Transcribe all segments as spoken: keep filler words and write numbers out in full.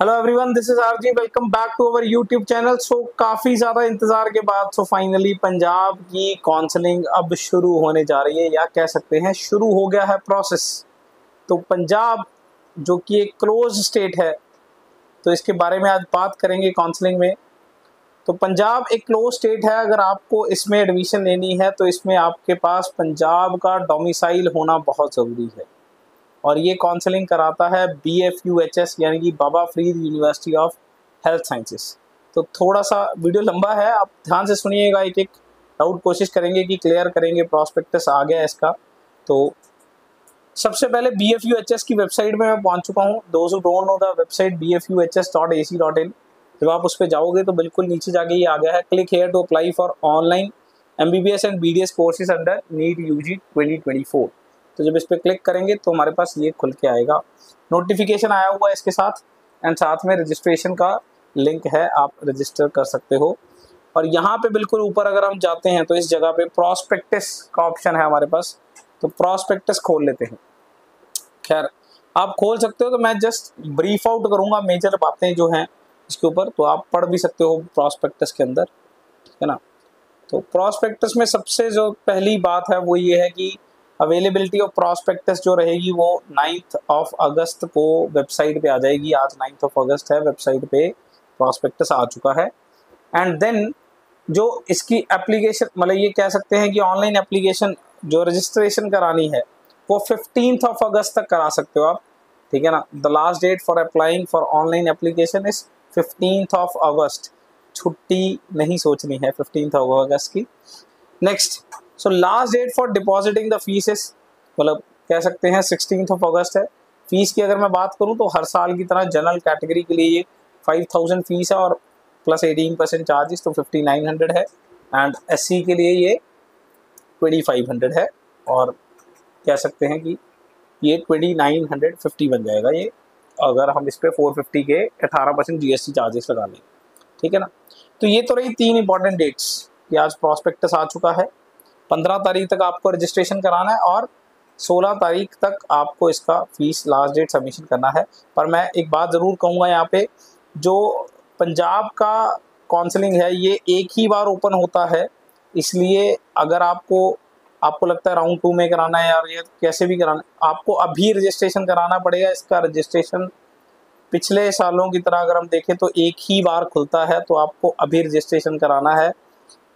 Hello everyone, this is RG. Welcome back to our YouTube channel. So काफ़ी ज़्यादा इंतज़ार के बाद सो फाइनली पंजाब की काउंसलिंग अब शुरू होने जा रही है, या कह सकते हैं शुरू हो गया है प्रोसेस। तो पंजाब जो कि एक क्लोज स्टेट है, तो इसके बारे में आज बात करेंगे काउंसलिंग में। तो पंजाब एक क्लोज स्टेट है, अगर आपको इसमें एडमिशन लेनी है तो इसमें आपके पास पंजाब का डोमिसाइल होना बहुत ज़रूरी है। और ये काउंसलिंग कराता है B F U H S यानी कि Baba Farid university of health sciences. तो थोड़ा सा वीडियो लंबा है, आप ध्यान से सुनिएगा, एक एक डाउट कोशिश करेंगे कि क्लियर करेंगे। प्रॉस्पेक्टस आ गया इसका। तो सबसे पहले B F U H S की वेबसाइट में मैं पहुंच चुका हूं। Those who don't know the website B F U H S dot A C dot in, जब आप उस पर जाओगे तो बिल्कुल नीचे जाके ये आ गया है, click here to apply for online M B B S and B D S courses under NEET U G twenty twenty four. तो जब इस पर क्लिक करेंगे तो हमारे पास ये खुल के आएगा, नोटिफिकेशन आया हुआ है इसके साथ, एंड साथ में रजिस्ट्रेशन का लिंक है, आप रजिस्टर कर सकते हो। और यहाँ पे बिल्कुल ऊपर अगर हम जाते हैं तो इस जगह पे प्रॉस्पेक्टस का ऑप्शन है हमारे पास, तो प्रॉस्पेक्टस खोल लेते हैं। खैर, आप खोल सकते हो, तो मैं जस्ट ब्रीफ आउट करूँगा मेजर बातें जो हैं इसके ऊपर, तो आप पढ़ भी सकते हो प्रॉस्पेक्टस के अंदर, ठीक है ना। तो प्रॉस्पेक्टस में सबसे जो पहली बात है वो ये है कि अवेलेबिलिटी ऑफ प्रॉस्पेक्टस जो रहेगी वो नाइन्थ ऑफ अगस्त को वेबसाइट पे आ जाएगी। आज नाइन्थ ऑफ अगस्त है, वेबसाइट पे प्रॉस्पेक्टस आ चुका है। एंड देन जो इसकी एप्लीकेशन, मतलब ये कह सकते हैं कि ऑनलाइन एप्लीकेशन जो रजिस्ट्रेशन करानी है वो फिफ्टींथ ऑफ अगस्त तक करा सकते हो आप, ठीक है ना। The last date for applying for online application is fifteenth of August. छुट्टी नहीं सोचनी है फिफ्टींथ ऑफ अगस्त की। Next, so last date for depositing the fees is, मतलब कह सकते हैं सिक्सटीन ऑफ अगस्त है। फीस की अगर मैं बात करूं तो हर साल की तरह जनरल कैटेगरी के लिए ये फाइव थाउजेंड फीस है और प्लस एटीन परसेंट चार्जेस, तो फिफ्टी नाइन हंड्रेड है। एंड एस सी के लिए ये ट्वेंटी फाइव हंड्रेड है, और कह सकते हैं कि ये ट्वेंटी नाइन हंड्रेड फिफ्टी बन जाएगा ये, अगर हम इस पर फोर फिफ्टी के अठारह percent G S T charges लगा लें, ठीक है ना। तो ये तो रही तीन इंपॉर्टेंट डेट्स कि आज प्रॉस्पेक्टस आ चुका है, पंद्रह तारीख तक आपको रजिस्ट्रेशन कराना है और सोलह तारीख तक आपको इसका फीस लास्ट डेट सबमिशन करना है। पर मैं एक बात ज़रूर कहूँगा यहाँ पे, जो पंजाब का काउंसलिंग है ये एक ही बार ओपन होता है, इसलिए अगर आपको आपको लगता है राउंड टू में कराना है यार, ये कैसे भी कराना, आपको अभी रजिस्ट्रेशन कराना पड़ेगा। इसका रजिस्ट्रेशन पिछले सालों की तरह अगर हम देखें तो एक ही बार खुलता है, तो आपको अभी रजिस्ट्रेशन कराना है।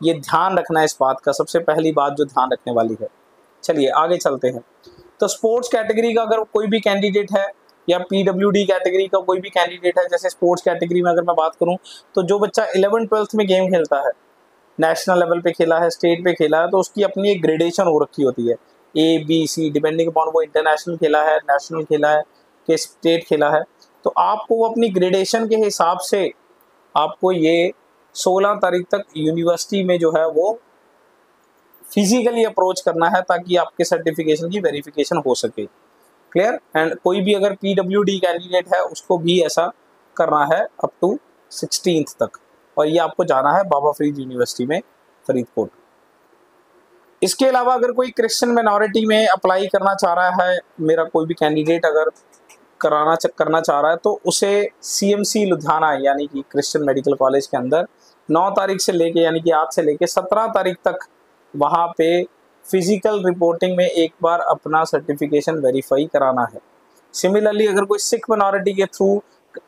ये ध्यान रखना है इस बात का, सबसे पहली बात जो ध्यान रखने वाली है। चलिए आगे चलते हैं। तो स्पोर्ट्स कैटेगरी का अगर कोई भी कैंडिडेट है, या पीडब्ल्यूडी कैटेगरी का कोई भी कैंडिडेट है, जैसे स्पोर्ट्स कैटेगरी में अगर मैं बात करूं तो जो बच्चा इलेवन ट्वेल्थ में गेम खेलता है, नेशनल लेवल पे खेला है, स्टेट पे खेला है, तो उसकी अपनी एक ग्रेडेशन हो रखी होती है, A B C, depending upon वो इंटरनेशनल खेला है, नेशनल खेला है कि स्टेट खेला है। तो आपको वो अपनी ग्रेडेशन के हिसाब से आपको ये सोलह तारीख तक यूनिवर्सिटी में जो है वो फिजिकली अप्रोच करना है, ताकि आपके सर्टिफिकेशन की वेरिफिकेशन हो सके, क्लियर। एंड कोई भी अगर पीडब्ल्यूडी कैंडिडेट है उसको भी ऐसा करना है अप टू सिक्सटीन्थ तक, और ये आपको जाना है बाबा फरीद यूनिवर्सिटी में फरीदकोट। इसके अलावा अगर कोई क्रिश्चियन माइनॉरिटी में अप्लाई करना चाह रहा है, मेरा कोई भी कैंडिडेट अगर कराना करना चाह रहा है, तो उसे सी एम सी लुधियाना यानी कि क्रिश्चियन मेडिकल कॉलेज के अंदर नौ तारीख से लेके, यानी कि आज से लेके सत्रह तारीख तक वहाँ पे फिजिकल रिपोर्टिंग में एक बार अपना सर्टिफिकेशन वेरीफाई कराना है। सिमिलरली अगर कोई सिख माइनॉरिटी के through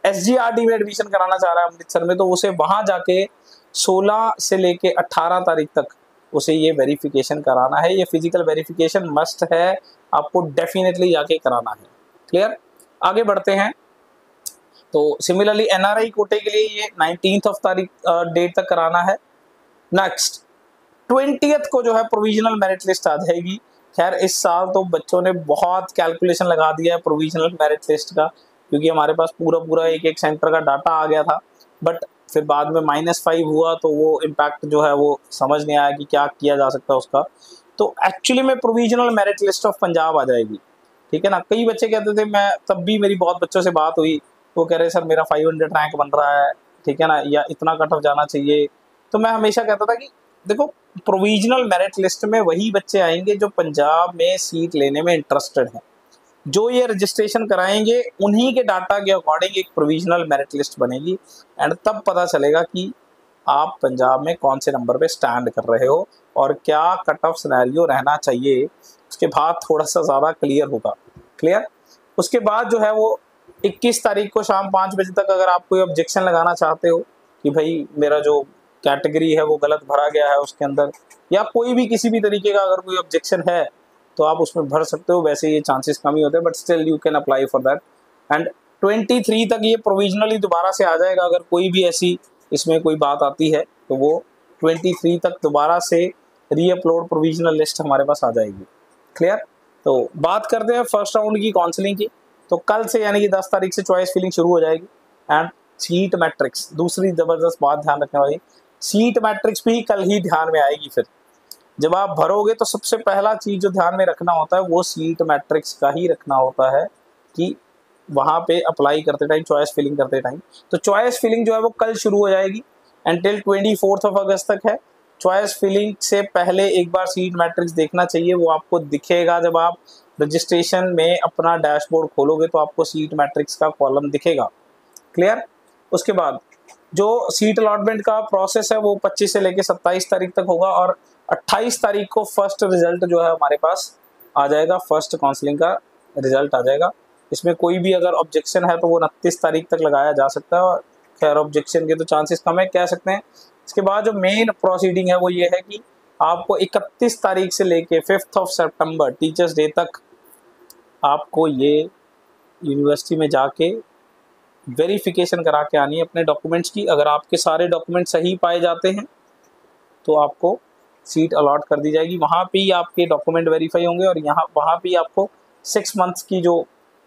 S G R D में एडमिशन कराना चाह रहा है अमृतसर में, तो उसे वहाँ जाके सोलह से लेके अट्ठारह तारीख तक उसे ये वेरीफिकेशन कराना है। ये फिजिकल वेरीफिकेशन मस्ट है, आपको डेफिनेटली जाके कराना है, क्लियर। आगे बढ़ते हैं। तो सिमिलरली एनआरआई कोटे के लिए ये नाइनटीन ऑफ तारीख डेट तक कराना है। नेक्स्ट ट्वेंटियथ को जो है प्रोविजनल मेरिट लिस्ट आ जाएगी। खैर, इस साल तो बच्चों ने बहुत कैलकुलेशन लगा दिया है प्रोविजनल मेरिट लिस्ट का, क्योंकि हमारे पास पूरा पूरा एक एक सेंटर का डाटा आ गया था, बट फिर बाद में माइनस फाइव हुआ तो वो इम्पैक्ट जो है वो समझ नहीं आया कि क्या किया जा सकता है उसका। तो एक्चुअली में provisional merit list of Punjab आ जाएगी, ठीक है ना। कई बच्चे कहते थे, मैं तब भी मेरी बहुत बच्चों से बात हुई, वो कह रहे सर मेरा पाँच सौ रैंक बन रहा है, ठीक है ना, या इतना कट ऑफ जाना चाहिए। तो मैं हमेशा कहता था कि देखो प्रोविजनल मेरिट लिस्ट में वही बच्चे आएंगे जो पंजाब में सीट लेने में इंटरेस्टेड हैं, जो ये रजिस्ट्रेशन कराएंगे उन्हीं के डाटा के अकॉर्डिंग एक प्रोविजनल मेरिट लिस्ट बनेगी एंड तब पता चलेगा कि आप पंजाब में कौन से नंबर पे स्टैंड कर रहे हो और क्या कट ऑफ सिनेरियो रहना चाहिए। उसके बाद थोड़ा सा ज़्यादा क्लियर होगा। क्लियर। उसके बाद जो है वो इक्कीस तारीख को शाम पाँच बजे तक अगर आप कोई ऑब्जेक्शन लगाना चाहते हो कि भाई मेरा जो कैटेगरी है वो गलत भरा गया है उसके अंदर, या कोई भी किसी भी तरीके का अगर कोई ऑब्जेक्शन है तो आप उसमें भर सकते हो। वैसे ये चांसेस कम ही होते हैं but still you can apply for that. And तेईस तक ये प्रोविजनली दोबारा से आ जाएगा। अगर कोई भी ऐसी इसमें कोई बात आती है तो वो तेईस तक दोबारा से रीअपलोड प्रोविजनल लिस्ट हमारे पास आ जाएगी। क्लियर। तो बात करते हैं फर्स्ट राउंड की काउंसलिंग की। तो कल से यानी कि दस तारीख से चॉइस फिलिंग शुरू हो जाएगी एंड सीट मैट्रिक्स, दूसरी ज़बरदस्त बात ध्यान रखने वाली, सीट मैट्रिक्स भी कल ही ध्यान में आएगी। फिर जब आप भरोगे तो सबसे पहला चीज़ जो ध्यान में रखना होता है वो सीट मैट्रिक्स का ही रखना होता है कि वहाँ पे अप्लाई करते टाइम, चॉइस फिलिंग करते टाइम। तो चॉइस फिलिंग जो है वो कल शुरू हो जाएगी and till twenty fourth of August तक है। चॉइस फिलिंग से पहले एक बार सीट मैट्रिक्स देखना चाहिए, वो आपको दिखेगा जब आप रजिस्ट्रेशन में अपना डैशबोर्ड खोलोगे तो आपको सीट मैट्रिक्स का कॉलम दिखेगा। क्लियर। उसके बाद जो सीट अलॉटमेंट का प्रोसेस है वो पच्चीस से लेकर सत्ताईस तारीख तक होगा और अट्ठाईस तारीख को फर्स्ट रिजल्ट जो है हमारे पास आ जाएगा, फर्स्ट काउंसलिंग का रिजल्ट आ जाएगा। इसमें कोई भी अगर ऑब्जेक्शन है तो वो उनतीस तारीख तक लगाया जा सकता है और खैर ऑब्जेक्शन के तो चांसेस कम है कह सकते हैं। इसके बाद जो मेन प्रोसीडिंग है वो ये है कि आपको इकतीस तारीख से लेके fifth of September teachers day तक आपको ये यूनिवर्सिटी में जाके वेरिफिकेशन करा के आनी है अपने डॉक्यूमेंट्स की। अगर आपके सारे डॉक्यूमेंट सही पाए जाते हैं तो आपको सीट अलॉट कर दी जाएगी। वहाँ पे ही आपके डॉक्यूमेंट वेरीफाई होंगे और यहाँ वहाँ पे ही आपको सिक्स मंथ्स की जो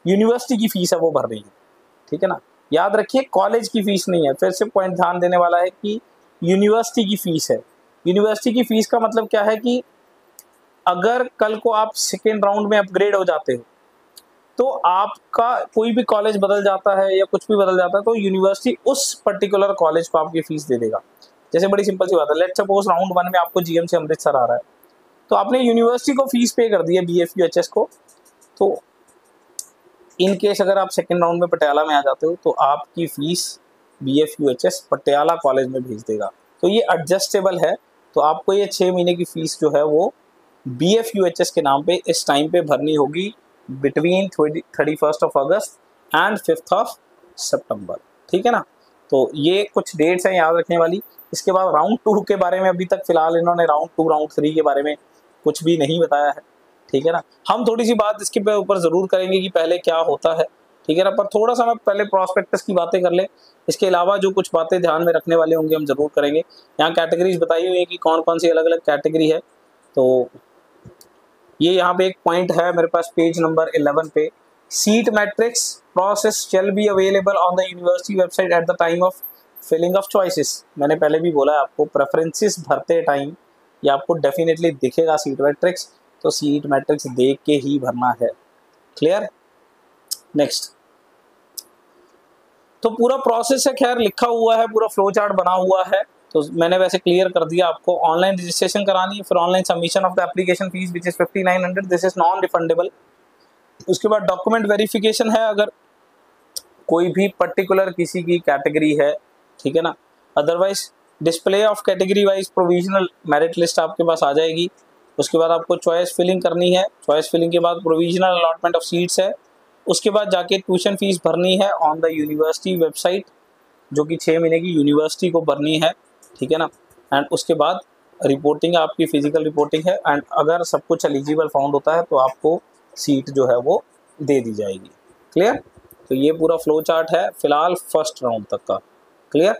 यूनिवर्सिटी की फ़ीस है वो भरनी है। ठीक है ना। याद रखिए कॉलेज की फ़ीस नहीं है। फिर से पॉइंट ध्यान देने वाला है कि यूनिवर्सिटी की फ़ीस है। यूनिवर्सिटी की फ़ीस का मतलब क्या है कि अगर कल को आप सेकेंड राउंड में अपग्रेड हो जाते हो तो आपका कोई भी कॉलेज बदल जाता है या कुछ भी बदल जाता है तो यूनिवर्सिटी उस पर्टिकुलर कॉलेज को आपकी फ़ीस दे देगा। जैसे बड़ी सिंपल सी बात है, लेट्स सपोज राउंड वन में आपको जीएमसी अमृतसर आ रहा है तो आपने यूनिवर्सिटी को फीस पे कर दी है बीएफयूएचएस को, तो इन केस अगर आप सेकंड राउंड में पटियाला में आ जाते हो तो आपकी फ़ीस बीएफयूएचएस पटियाला कॉलेज में भेज देगा। तो ये एडजस्टेबल है। तो आपको ये छः महीने की फ़ीस जो है वो बीएफयूएचएस के नाम पर इस टाइम पर भरनी होगी between thirty first of August and fifth of September. ठीक है ना। तो ये कुछ डेट्स हैं याद रखने वाली। इसके बाद राउंड टू के बारे में अभी तक फिलहाल इन्होंने राउंड टू राउंड थ्री के बारे में कुछ भी नहीं बताया है। ठीक है ना। हम थोड़ी सी बात इसके ऊपर ज़रूर करेंगे कि पहले क्या होता है। ठीक है ना। पर थोड़ा सा मैं पहले प्रॉस्पेक्टस की बातें कर लें। इसके अलावा जो कुछ बातें ध्यान में रखने वाले होंगे हम ज़रूर करेंगे। यहाँ कैटेगरीज बताई हुई है कि कौन कौन सी अलग अलग कैटेगरी है। तो ये यहाँ पर एक पॉइंट है मेरे पास पेज नंबर इलेवन पे, seat matrix process shall be available on the university website at the time of filling of choices. मैंने पहले भी बोला आपको प्रेफरेंसेस भरते टाइम या आपको डेफिनेटली दिखेगा सीट मैट्रिक्स, तो सीट मैट्रिक्स देख के ही भरना है। क्लियर। नेक्स्ट तो पूरा प्रोसेस है, खैर लिखा हुआ है, पूरा फ्लो चार्ट बना हुआ है। तो मैंने वैसे क्लियर कर दिया आपको, ऑनलाइन रजिस्ट्रेशन करानी है, फिर online submission of the application fees which is fifty nine hundred, this is non refundable. उसके बाद डॉक्यूमेंट वेरीफिकेशन है अगर कोई भी पर्टिकुलर किसी की कैटेगरी है। ठीक है ना। Otherwise display of category wise provisional merit list आपके पास आ जाएगी। उसके बाद आपको चॉइस फिलिंग करनी है, चॉइस फिलिंग के बाद प्रोविजनल अलॉटमेंट ऑफ सीट्स है, उसके बाद जाके ट्यूशन फीस भरनी है ऑन द यूनिवर्सिटी वेबसाइट जो कि छः महीने की यूनिवर्सिटी को भरनी है। ठीक है ना। एंड उसके बाद रिपोर्टिंग आपकी फिजिकल रिपोर्टिंग है एंड अगर सब कुछ एलिजिबल फाउंड होता है तो आपको सीट जो है वो दे दी जाएगी। क्लियर। तो ये पूरा फ्लो चार्ट है फिलहाल फर्स्ट राउंड तक का। क्लियर।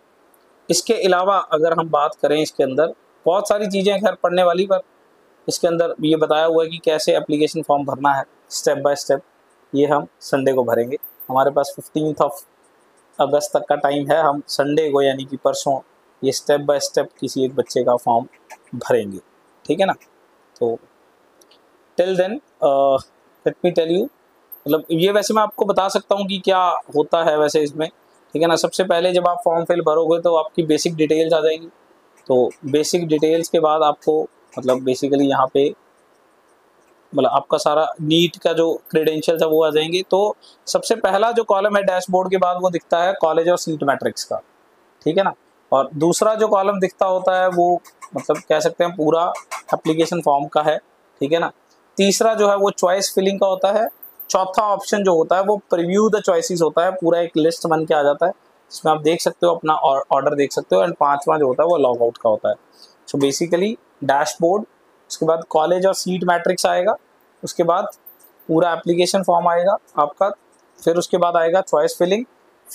इसके अलावा अगर हम बात करें इसके अंदर बहुत सारी चीज़ें खैर पढ़ने वाली, पर इसके अंदर ये बताया हुआ है कि कैसे एप्लीकेशन फॉर्म भरना है स्टेप बाय स्टेप। ये हम संडे को भरेंगे, हमारे पास फिफ्टींथ ऑफ अगस्त तक का टाइम है। हम संडे को यानी कि परसों ये स्टेप बाय स्टेप किसी एक बच्चे का फॉर्म भरेंगे। ठीक है ना। तो till then let me tell you, मतलब ये वैसे मैं आपको बता सकता हूँ कि क्या होता है वैसे इसमें। ठीक है ना। सबसे पहले जब आप फॉर्म फिल भरोगे तो आपकी बेसिक डिटेल्स आ जाएंगी। तो बेसिक डिटेल्स के बाद आपको मतलब बेसिकली यहाँ पे मतलब आपका सारा नीट का जो क्रेडेंशियल है वो आ जाएंगे। तो सबसे पहला जो कॉलम है डैशबोर्ड के बाद वो दिखता है कॉलेज और सीट मैट्रिक्स का, ठीक है ना। और दूसरा जो कॉलम दिखता होता है वो मतलब कह सकते हैं पूरा एप्लीकेशन फॉर्म का है, ठीक है ना। तीसरा जो है वो चॉइस फिलिंग का होता है। चौथा ऑप्शन जो होता है वो प्रीव्यू द चॉइसेस होता है, पूरा एक लिस्ट बन के आ जाता है जिसमें आप देख सकते हो अपना ऑर्डर देख सकते हो। एंड पाँचवा जो होता है वो लॉग आउट का होता है। सो बेसिकली डैशबोर्ड, उसके बाद कॉलेज और सीट मैट्रिक्स आएगा, उसके बाद पूरा एप्लीकेशन फॉर्म आएगा आपका, फिर उसके बाद आएगा चॉइस फिलिंग।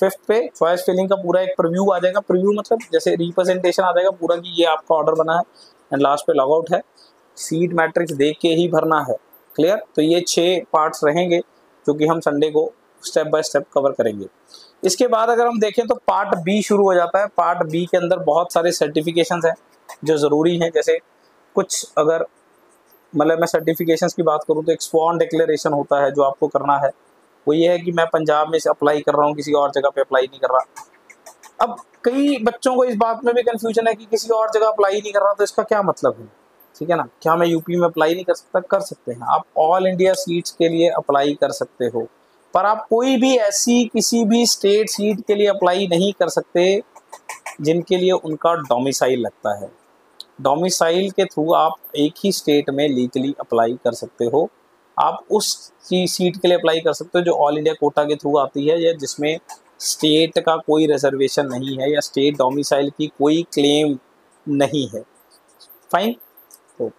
फिफ्थ पे चॉइस फिलिंग का पूरा एक प्रीव्यू आ जाएगा, प्रीव्यू मतलब जैसे रिप्रेजेंटेशन आ जाएगा पूरा कि ये आपका ऑर्डर बना है। एंड लास्ट पे लॉग आउट है, सीट मैट्रिक्स देख के ही भरना है, क्लियर। तो ये छः पार्ट्स रहेंगे जो कि हम संडे को स्टेप बाय स्टेप कवर करेंगे। इसके बाद अगर हम देखें तो पार्ट बी शुरू हो जाता है। पार्ट बी के अंदर बहुत सारे सर्टिफिकेशंस हैं जो ज़रूरी हैं। जैसे कुछ अगर मतलब मैं सर्टिफिकेशंस की बात करूँ तो एक स्वॉन डिक्लेरेशन होता है जो आपको करना है। वो ये है कि मैं पंजाब में अप्लाई कर रहा हूँ, किसी और जगह पे अप्लाई नहीं कर रहा। अब कई बच्चों को इस बात में भी कन्फ्यूजन है कि किसी और जगह अप्लाई नहीं कर रहा तो इसका क्या मतलब है, ठीक है ना। क्या मैं यूपी में अप्लाई नहीं कर सकता? कर सकते हैं आप, ऑल इंडिया सीट्स के लिए अप्लाई कर सकते हो, पर आप कोई भी ऐसी किसी भी स्टेट सीट के लिए अप्लाई नहीं कर सकते जिनके लिए उनका डोमिसाइल लगता है। डोमिसाइल के थ्रू आप एक ही स्टेट में लीगली अप्लाई कर सकते हो। आप उस सीट के लिए अप्लाई कर सकते हो जो ऑल इंडिया कोटा के थ्रू आती है या जिसमें स्टेट का कोई रिजर्वेशन नहीं है या स्टेट डोमिसाइल की कोई क्लेम नहीं है। फाइन। तो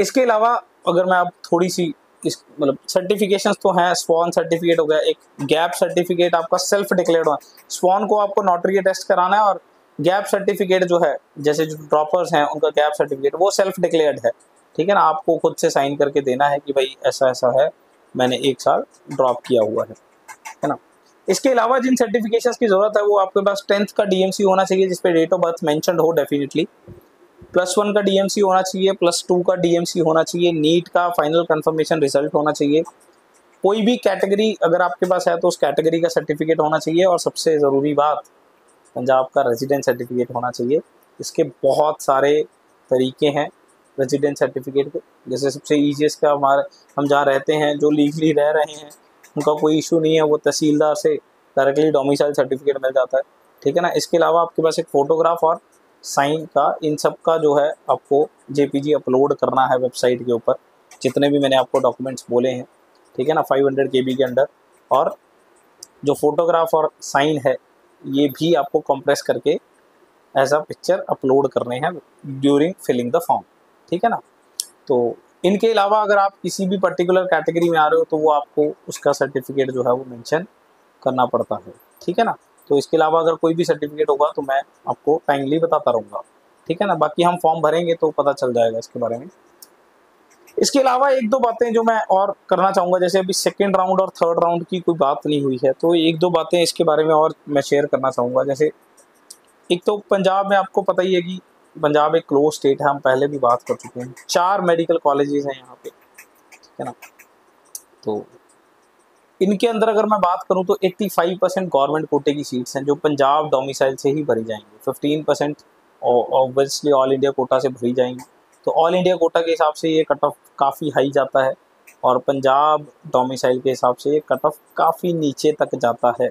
इसके अलावा अगर मैं आप थोड़ी सी इस मतलब सर्टिफिकेशंस तो हैं, स्वॉन सर्टिफिकेट हो गया, एक गैप सर्टिफिकेट आपका सेल्फ डिक्लेयर्ड हुआ। स्वॉन को आपको नोटरी अटेस्ट कराना है और गैप सर्टिफिकेट जो है जैसे जो ड्रॉपर्स हैं उनका गैप सर्टिफिकेट वो सेल्फ डिक्लेयर्ड है, ठीक है ना। आपको खुद से साइन करके देना है कि भाई ऐसा ऐसा है, मैंने एक साल ड्रॉप किया हुआ है, है ना। इसके अलावा जिन सर्टिफिकेशंस की ज़रूरत है वो आपके पास टेंथ का डीएमसी होना चाहिए जिस पे डेट ऑफ बर्थ मेंशनड हो डेफिनेटली, प्लस वन का डीएमसी होना चाहिए, प्लस टू का डीएमसी होना चाहिए, नीट का फाइनल कन्फर्मेशन रिजल्ट होना चाहिए, कोई भी कैटेगरी अगर आपके पास है तो उस कैटेगरी का सर्टिफिकेट होना चाहिए, और सबसे ज़रूरी बात पंजाब का रेजिडेंट सर्टिफिकेट होना चाहिए। इसके बहुत सारे तरीके हैं रेजिडेंट सर्टिफिकेट के। जैसे सबसे ईजीएस्ट का हमारे हम जहाँ रहते हैं जो लीगली रह रहे हैं उनका कोई इशू नहीं है, वो तहसीलदार से डायरेक्टली डोमिसाइल सर्टिफिकेट मिल जाता है, ठीक है ना। इसके अलावा आपके पास एक फ़ोटोग्राफ और साइन का, इन सब का जो है आपको जेपीजी अपलोड करना है वेबसाइट के ऊपर, जितने भी मैंने आपको डॉक्यूमेंट्स बोले हैं, ठीक है ना, फाइव हंड्रेड के बी के अंडर। और जो फ़ोटोग्राफ और साइन है ये भी आपको कंप्रेस करके एज अ पिक्चर अपलोड करने हैं ड्यूरिंग फिलिंग द फॉर्म, ठीक है ना। तो इनके अलावा अगर आप किसी भी पर्टिकुलर कैटेगरी में आ रहे हो तो वो आपको उसका सर्टिफिकेट जो है वो मेंशन करना पड़ता है, ठीक है ना। तो इसके अलावा अगर कोई भी सर्टिफिकेट होगा तो मैं आपको टाइमली बताता रहूँगा, ठीक है ना। बाकी हम फॉर्म भरेंगे तो पता चल जाएगा इसके बारे में। इसके अलावा एक दो बातें जो मैं और करना चाहूँगा, जैसे अभी सेकेंड राउंड और थर्ड राउंड की कोई बात नहीं हुई है तो एक दो बातें इसके बारे में और मैं शेयर करना चाहूँगा। जैसे एक तो पंजाब में आपको पता ही है कि पंजाब एक क्लोज स्टेट है, हम पहले भी बात कर चुके हैं। चार मेडिकल कॉलेजेस हैं यहाँ पे, ठीक है ना। तो इनके अंदर अगर मैं बात करूँ तो पचासी परसेंट गवर्नमेंट कोटे की सीट्स हैं जो पंजाब डोमिसाइल से ही भरी जाएंगी, पंद्रह परसेंट ऑब्वियसली ऑल इंडिया कोटा से भरी जाएंगी। तो ऑल इंडिया कोटा के हिसाब से ये कट ऑफ काफ़ी हाई जाता है और पंजाब डोमिसाइल के हिसाब से ये कट ऑफ काफ़ी नीचे तक जाता है।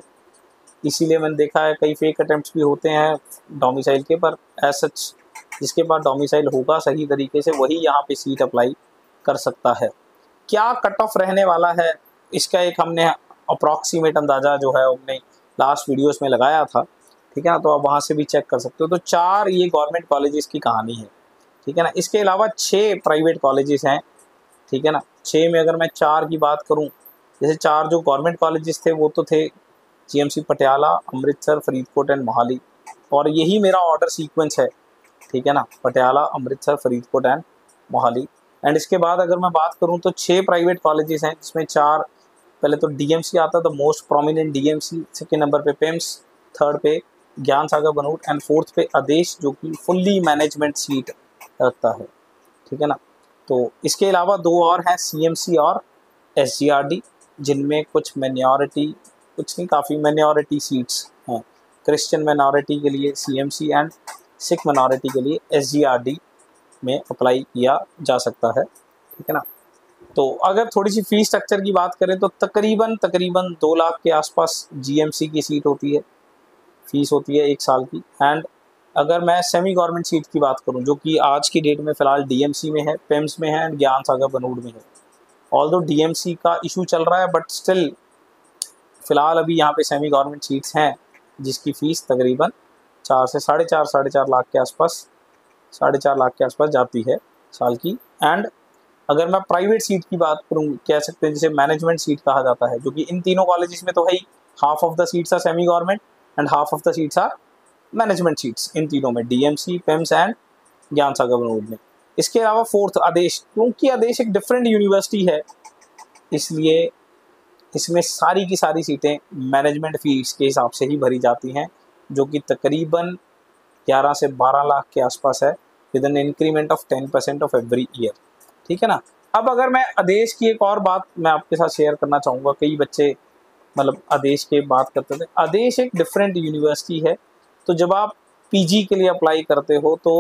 इसीलिए मैंने देखा है कई फेक अटैम्प्ट भी होते हैं डोमिसाइल के, पर एज सच जिसके पास डोमिसाइल होगा सही तरीके से वही यहाँ पे सीट अप्लाई कर सकता है। क्या कट ऑफ रहने वाला है इसका एक हमने अप्रॉक्सीमेट अंदाज़ा जो है हमने लास्ट वीडियोस में लगाया था, ठीक है ना। तो आप वहाँ से भी चेक कर सकते हो। तो चार ये गवर्नमेंट कॉलेजेस की कहानी है, ठीक है ना। इसके अलावा छः प्राइवेट कॉलेजेस हैं, ठीक है ना। छः में अगर मैं चार की बात करूँ, जैसे चार जो गवर्नमेंट कॉलेजेस थे वो तो थे जीएमसी पटियाला, अमृतसर, फरीदकोट एंड मोहाली, और यही मेरा ऑर्डर सीक्वेंस है, ठीक है ना। पटियाला, अमृतसर, फरीदकोट एंड मोहाली। एंड इसके बाद अगर मैं बात करूं तो छः प्राइवेट कॉलेजेस हैं जिसमें चार, पहले तो डीएमसी आता है, the most prominent DMC, second number पे पेम्स, थर्ड पे ज्ञान सागर बनोट एंड फोर्थ पे आदेश जो कि फुल्ली मैनेजमेंट सीट रखता है, ठीक है ना। तो इसके अलावा दो और हैं, सीएमसी और एसजीआरडी, जिनमें कुछ माइनॉरिटी कुछ नहीं काफ़ी माइनॉरिटी सीट्स हैं। क्रिश्चियन माइनॉरिटी के लिए सीएमसी एंड सिख माइनॉरिटी के लिए एसजीआरडी में अप्लाई किया जा सकता है, ठीक है ना। तो अगर थोड़ी सी फीस स्ट्रक्चर की बात करें तो तकरीबन तकरीबन दो लाख के आसपास जीएमसी की सीट होती है, फीस होती है एक साल की। एंड अगर मैं सेमी गवर्नमेंट सीट की बात करूं जो कि आज की डेट में फ़िलहाल डीएमसी में है, पेम्स में है एंड ज्ञान सागर बनोट में है। ऑल्दो डीएमसी का इशू चल रहा है बट स्टिल फ़िलहाल अभी यहाँ पे सेमी गवर्नमेंट सीट्स हैं जिसकी फ़ीस तकरीबन चार से साढ़े चार साढ़े चार लाख के आसपास साढ़े चार लाख के आसपास जाती है साल की। एंड अगर मैं प्राइवेट सीट की बात करूँ, कह सकते हैं जिसे मैनेजमेंट सीट कहा जाता है, जो कि इन तीनों कॉलेजेस में तो है ही, half of the seats are semi government and half of the seats are management seats इन तीनों में, डीएमसी, पेम्स एंड ज्ञान सागर बनोट में। इसके अलावा फोर्थ आदेश, क्योंकि आदेश एक डिफरेंट यूनिवर्सिटी है इसलिए इसमें सारी की सारी सीटें मैनेजमेंट फीस के हिसाब से ही भरी जाती हैं जो कि तकरीबन ग्यारह से बारह लाख के आसपास है with an increment of ten percent of every year, ठीक है ना। अब अगर मैं आदेश की एक और बात मैं आपके साथ शेयर करना चाहूँगा, कई बच्चे मतलब आदेश के बात करते थे, आदेश एक डिफरेंट यूनिवर्सिटी है तो जब आप पीजी के लिए अप्लाई करते हो तो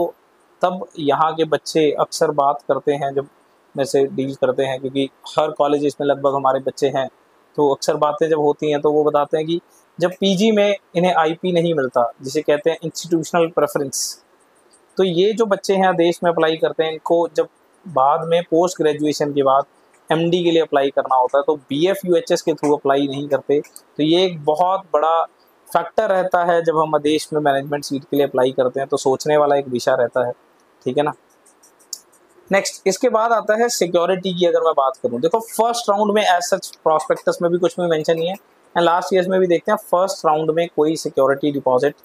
तब यहाँ के बच्चे अक्सर बात करते हैं, जब मेरे से डील करते हैं क्योंकि हर कॉलेज में लगभग हमारे बच्चे हैं तो अक्सर बातें जब होती हैं तो वो बताते हैं कि जब पीजी में इन्हें आईपी नहीं मिलता जिसे कहते हैं इंस्टीट्यूशनल प्रेफरेंस, तो ये जो बच्चे हैं आदेश में अप्लाई करते हैं इनको जब बाद में पोस्ट ग्रेजुएशन के बाद एमडी के लिए अप्लाई करना होता है तो बीएफयूएचएस के थ्रू अप्लाई नहीं करते। तो ये एक बहुत बड़ा फैक्टर रहता है जब हम आदेश में मैनेजमेंट सीट के लिए अप्लाई करते हैं, तो सोचने वाला एक विषय रहता है, ठीक है ना। नेक्स्ट, इसके बाद आता है सिक्योरिटी की अगर मैं बात करूं, देखो फर्स्ट राउंड में एज सच प्रॉस्पेक्टस में भी कुछ में मेंशन नहीं है एंड लास्ट ईयर्स में भी देखते हैं फर्स्ट राउंड में कोई सिक्योरिटी डिपॉजिट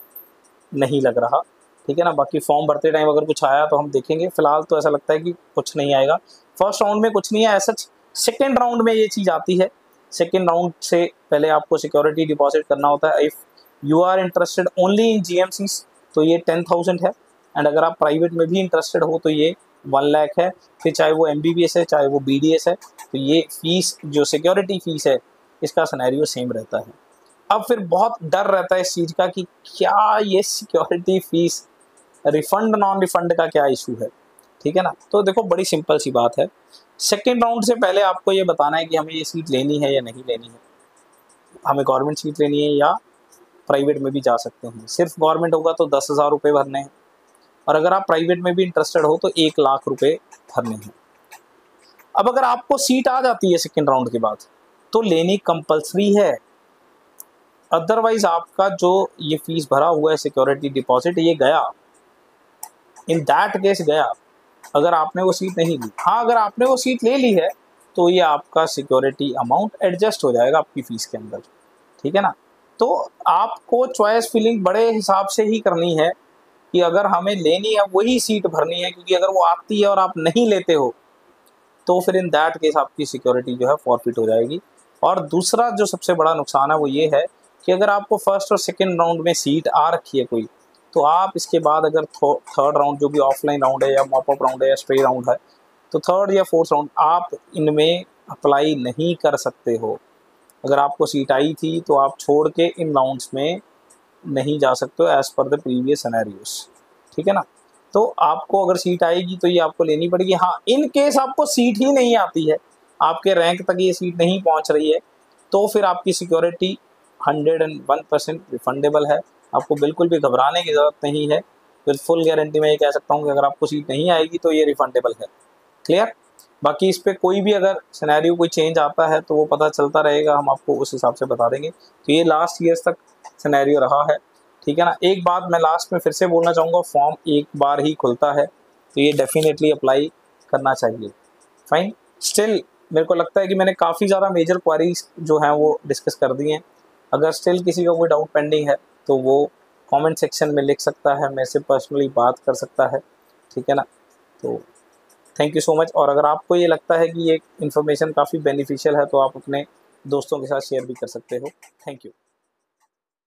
नहीं लग रहा, ठीक है ना। बाकी फॉर्म भरते टाइम अगर कुछ आया तो हम देखेंगे, फिलहाल तो ऐसा लगता है कि कुछ नहीं आएगा, फर्स्ट राउंड में कुछ नहीं है एज सच। सेकेंड राउंड में ये चीज़ आती है, सेकेंड राउंड से पहले आपको सिक्योरिटी डिपॉजिट करना होता है। If you are interested only in G M C तो ये टेन थाउजेंड है एंड अगर आप प्राइवेट में भी इंटरेस्टेड हो तो ये वन लाख है, फिर चाहे वो एम बी बी एस है चाहे वो बी डी एस है, तो ये फीस जो सिक्योरिटी फीस है इसका सिनेरियो सेम रहता है। अब फिर बहुत डर रहता है इस चीज़ का कि क्या ये security fees refund non refund का क्या इशू है, ठीक है ना। तो देखो बड़ी सिंपल सी बात है, सेकेंड राउंड से पहले आपको ये बताना है कि हमें ये सीट लेनी है या नहीं लेनी है, हमें गवर्नमेंट सीट लेनी है या प्राइवेट में भी जा सकते हैं। सिर्फ गवर्नमेंट होगा तो दस हज़ार रुपये भरने हैं और अगर आप प्राइवेट में भी इंटरेस्टेड हो तो एक लाख रुपए भरने हैं। अब अगर आपको सीट आ जाती है सेकेंड राउंड के बाद तो लेनी कंपलसरी है, अदरवाइज आपका जो ये फीस भरा हुआ है सिक्योरिटी डिपॉजिट ये गया, इन दैट केस गया, अगर आपने वो सीट नहीं ली। हाँ, अगर आपने वो सीट ले ली है तो ये आपका सिक्योरिटी अमाउंट एडजस्ट हो जाएगा आपकी फ़ीस के अंदर, ठीक है ना। तो आपको चॉइस फिलिंग बड़े हिसाब से ही करनी है कि अगर हमें लेनी है वही सीट भरनी है, क्योंकि अगर वो आती है और आप नहीं लेते हो तो फिर इन दैट केस आपकी सिक्योरिटी जो है फॉरफिट हो जाएगी। और दूसरा जो सबसे बड़ा नुकसान है वो ये है कि अगर आपको फर्स्ट और सेकेंड राउंड में सीट आ रखी है कोई, तो आप इसके बाद अगर थर्ड राउंड जो भी ऑफलाइन राउंड है या मॉपअप राउंड है या स्प्रे राउंड है, तो थर्ड या फोर्थ राउंड आप इनमें अप्लाई नहीं कर सकते हो। अगर आपको सीट आई थी तो आप छोड़ के इन राउंड्स में नहीं जा सकते हो as per the previous scenarios, ठीक है ना। तो आपको अगर सीट आएगी तो ये आपको लेनी पड़ेगी। हाँ, इन केस आपको सीट ही नहीं आती है, आपके रैंक तक ये सीट नहीं पहुंच रही है, तो फिर आपकी security hundred and one percent refundable है, आपको बिल्कुल भी घबराने की ज़रूरत नहीं है। फिर फुल गारंटी मैं ये कह सकता हूँ कि अगर आपको सीट नहीं आएगी तो ये रिफंडेबल है, क्लियर। बाकी इस पर कोई भी अगर सिनेरियो कोई चेंज आता है तो वो पता चलता रहेगा, हम आपको उस हिसाब से बता देंगे। तो ये लास्ट ईयर्स तक सिनेरियो रहा है, ठीक है ना। एक बात मैं लास्ट में फिर से बोलना चाहूँगा, फॉर्म एक बार ही खुलता है तो ये डेफिनेटली अप्लाई करना चाहिए। फाइन, स्टिल मेरे को लगता है कि मैंने काफ़ी ज़्यादा मेजर क्वारीज जो हैं वो डिस्कस कर दी हैं। अगर स्टिल किसी का कोई डाउट पेंडिंग है तो वो कमेंट सेक्शन में लिख सकता है, मेरे से पर्सनली बात कर सकता है, ठीक है ना। तो थैंक यू सो मच, और अगर आपको ये लगता है कि ये इन्फॉर्मेशन काफ़ी बेनिफिशियल है तो आप अपने दोस्तों के साथ शेयर भी कर सकते हो। Thank you.